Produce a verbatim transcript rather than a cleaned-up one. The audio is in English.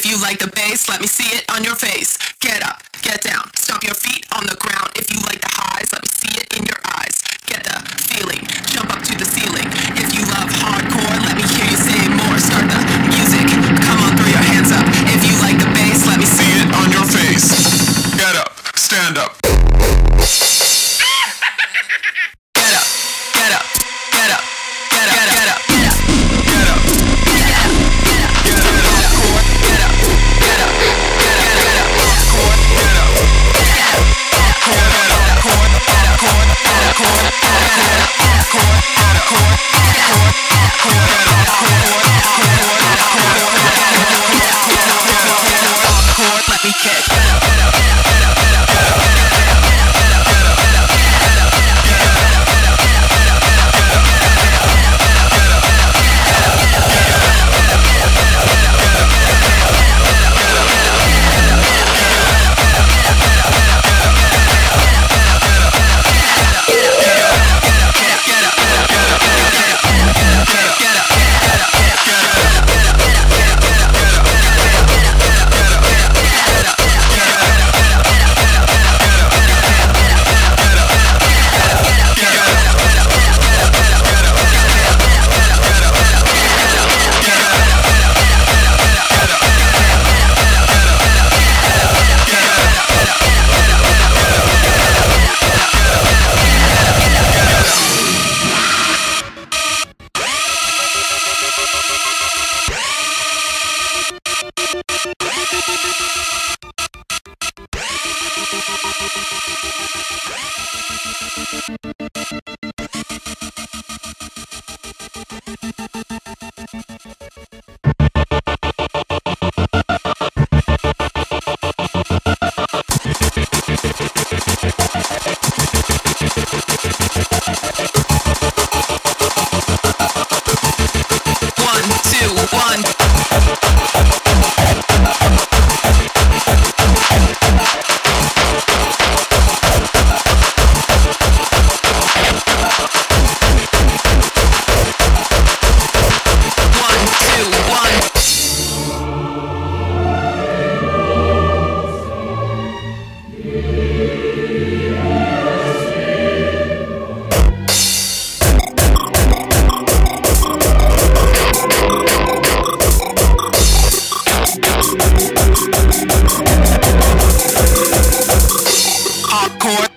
If you like the bass, let me see it on your face. Get up, get down, stomp your feet on the ground. If you like the highs, let me see it in your eyes. Get the feeling, jump up to the ceiling. If you love hardcore, let me hear you say more. Start the music, come on, throw your hands up. If you like the bass, let me see it on your face. Get up, stand up. Hardcore.